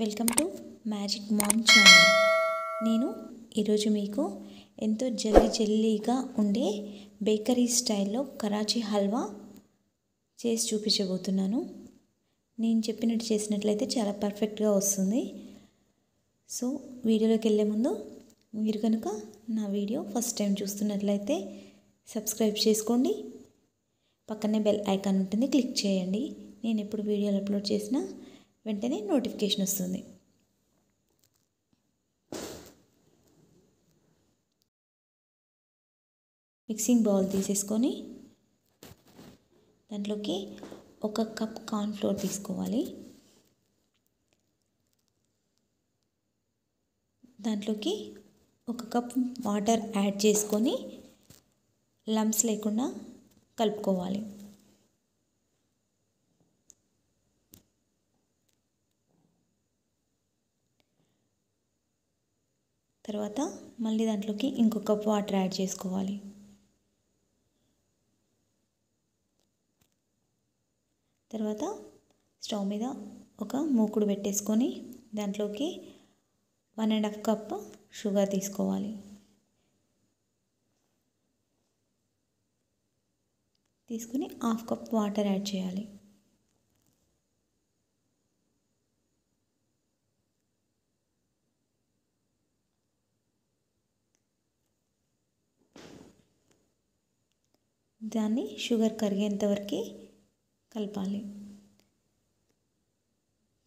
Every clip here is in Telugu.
Welcome to magic mom channel. నేను ఈరోజు మీకు ఎంతో జెల్లీగా ఉండే బేకరీ స్టైల్లో కరాచీ హల్వా చేసి చూపించబోతున్నాను. నేను చెప్పినట్టు చేసినట్లయితే చాలా పర్ఫెక్ట్గా వస్తుంది. సో వీడియోలోకి వెళ్ళే ముందు మీరు కనుక నా వీడియో ఫస్ట్ టైం చూస్తున్నట్లయితే సబ్స్క్రైబ్ చేసుకోండి, పక్కనే బెల్ ఐకాన్ ఉంటుంది, క్లిక్ చేయండి. నేను ఎప్పుడు వీడియోలు అప్లోడ్ చేసినా వెంటనే నోటిఫికేషన్ వస్తుంది. మిక్సింగ్ బౌల్ తీసేసుకొని దాంట్లోకి 1 కప్ కార్న్ఫ్లోర్ తీసుకోవాలి. దాంట్లోకి 1 కప్ వాటర్ యాడ్ చేసుకొని లంప్స్ లేకుండా కలుపుకోవాలి. తర్వాత మళ్ళీ దాంట్లోకి ఇంకొక కప్ వాటర్ యాడ్ చేసుకోవాలి. తర్వాత స్టవ్ మీద ఒక మూకుడు పెట్టేసుకొని దాంట్లోకి 1 ½ కప్ షుగర్ తీసుకోవాలి. తీసుకుని 1/2 కప్ వాటర్ యాడ్ చేయాలి. దాన్ని షుగర్ కరిగేంతవరకు కలపాలి.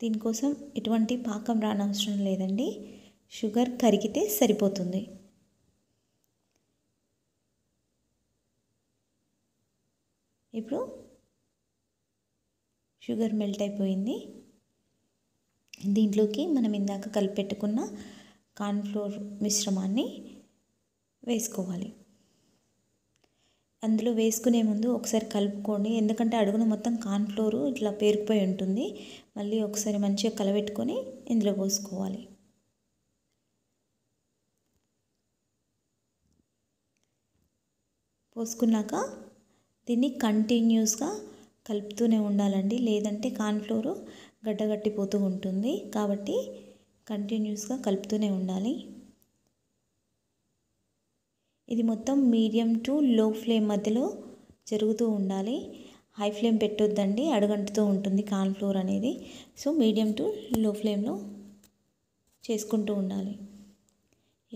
దీనికోసం ఎటువంటి పాకం రానవసరం లేదండి, షుగర్ కరిగితే సరిపోతుంది. ఇప్పుడు షుగర్ మెల్ట్ అయిపోయింది. దీంట్లోకి మనం ఇందాక కలిపెట్టుకున్న కార్న్ఫ్లోర్ మిశ్రమాన్ని వేసుకోవాలి. అందులో వేసుకునే ముందు ఒకసారి కలుపుకోండి, ఎందుకంటే అడుగున మొత్తం కార్న్ఫ్లోర్ ఇట్లా పేరుకుపోయి ఉంటుంది. మళ్ళీ ఒకసారి మంచిగా కలబెట్టుకొని ఇందులో పోసుకోవాలి. పోసుకున్నాక దీన్ని కంటిన్యూస్గా కలుపుతూనే ఉండాలండి, లేదంటే కార్న్ఫ్లోర్ గడ్డగట్టిపోతూ ఉంటుంది. కాబట్టి కంటిన్యూస్గా కలుపుతూనే ఉండాలి. ఇది మొత్తం మీడియం టు లో ఫ్లేమ్ మధ్యలో జరుగుతూ ఉండాలి. హై ఫ్లేమ్ పెట్టొద్దండి, అడుగంటుతూ ఉంటుంది కార్న్ఫ్లోర్ అనేది. సో మీడియం టు లో ఫ్లేమ్లో చేసుకుంటూ ఉండాలి.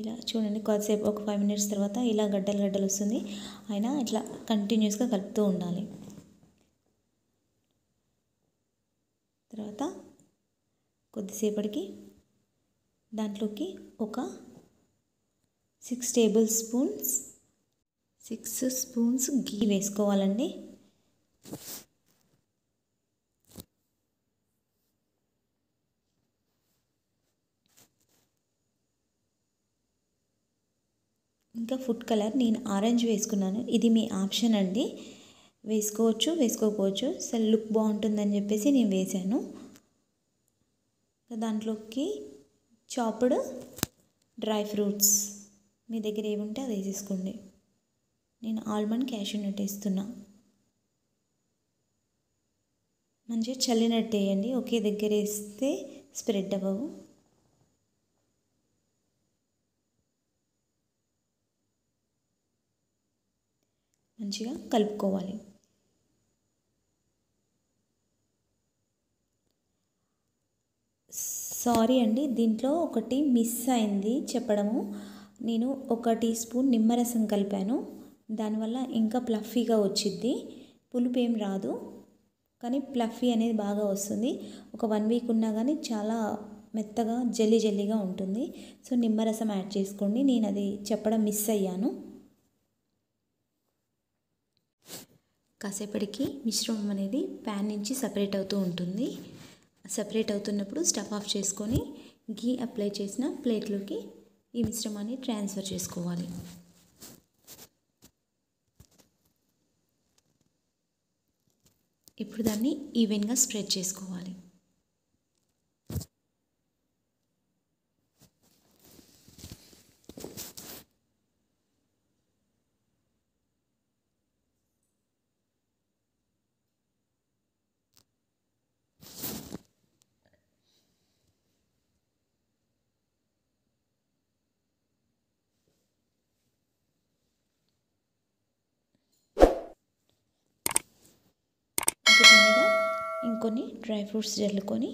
ఇలా చూడండి, కొద్దిసేపు ఒక 5 నిమిషాల తర్వాత ఇలా గడ్డలు వస్తుంది. అయినా ఇట్లా కంటిన్యూస్గా కలుపుతూ ఉండాలి. తర్వాత కొద్దిసేపటికి దాంట్లోకి ఒక 6 స్పూన్స్ ఘీ వేసుకోవాలండి. ఇంకా ఫుడ్ కలర్ నేను ఆరెంజ్ వేసుకున్నాను, ఇది మీ ఆప్షన్ అండి, వేసుకోవచ్చు వేసుకోకపోవచ్చు. అసలు లుక్ బాగుంటుందని చెప్పేసి నేను వేసాను. దాంట్లోకి చాప్డ్ డ్రై ఫ్రూట్స్ మీ దగ్గర ఏముంటే అది వేసేసుకోండి. నేను ఆల్మండ్ క్యాష్యూ నట్ వేస్తున్నా. మంచిగా చల్లినట్టు వేయండి, ఒకే దగ్గర వేస్తే స్ప్రెడ్ అవ్వవు. మంచిగా కలుపుకోవాలి. సారీ అండి, దీంట్లో ఒకటి మిస్ అయింది చెప్పడము. నేను 1 టీ స్పూన్ నిమ్మరసం కలిపాను, దానివల్ల ఇంకా ప్లఫీగా వచ్చింది. పులుపు ఏం రాదు కానీ ప్లఫీ అనేది బాగా వస్తుంది. ఒక 1 వీక్ ఉన్నా కానీ చాలా మెత్తగా జెల్లీగా ఉంటుంది. సో నిమ్మరసం యాడ్ చేసుకోండి, నేను అది చెప్పడం మిస్ అయ్యాను. కాసేపటికి మిశ్రమం అనేది ప్యాన్ నుంచి సపరేట్ అవుతూ ఉంటుంది. సపరేట్ అవుతున్నప్పుడు స్టవ్ ఆఫ్ చేసుకొని ఘీ అప్లై చేసిన ప్లేట్లోకి ఈ మిశ్రమాన్ని ట్రాన్స్ఫర్ చేసుకోవాలి. ఇప్పుడు దాన్ని ఈవెన్గా స్ప్రెడ్ చేసుకోవాలి. కొన్ని డ్రై ఫ్రూట్స్ జల్లుకొని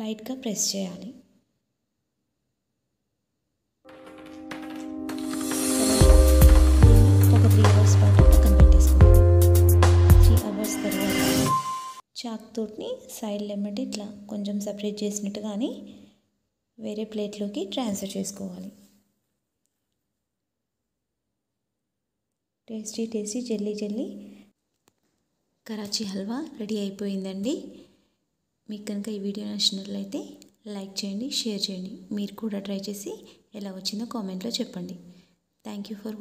లైట్‌గా ప్రెస్ చేయాలి. ఒక 3 అవర్స్ పాటు పక్కన పెట్టేసుకోండి. 3 అవర్స్ తర్వాత చాక్ తోటి సైడ్ లెమన్ ఇట్లా కొంచెం సెపరేట్ చేసినట్టుగాని వేరే ప్లేట్లోకి ట్రాన్స్ఫర్ చేసుకోవాలి. Tasty tasty jelly jelly Karachi halwa ready అయిపోయిందండి. మీకు కనుక ఈ వీడియో నచ్చినట్లయితే లైక్ చేయండి, షేర్ చేయండి. మీరు కూడా ట్రై చేసి ఎలా వచ్చిందో కామెంట్లో చెప్పండి. Thank you for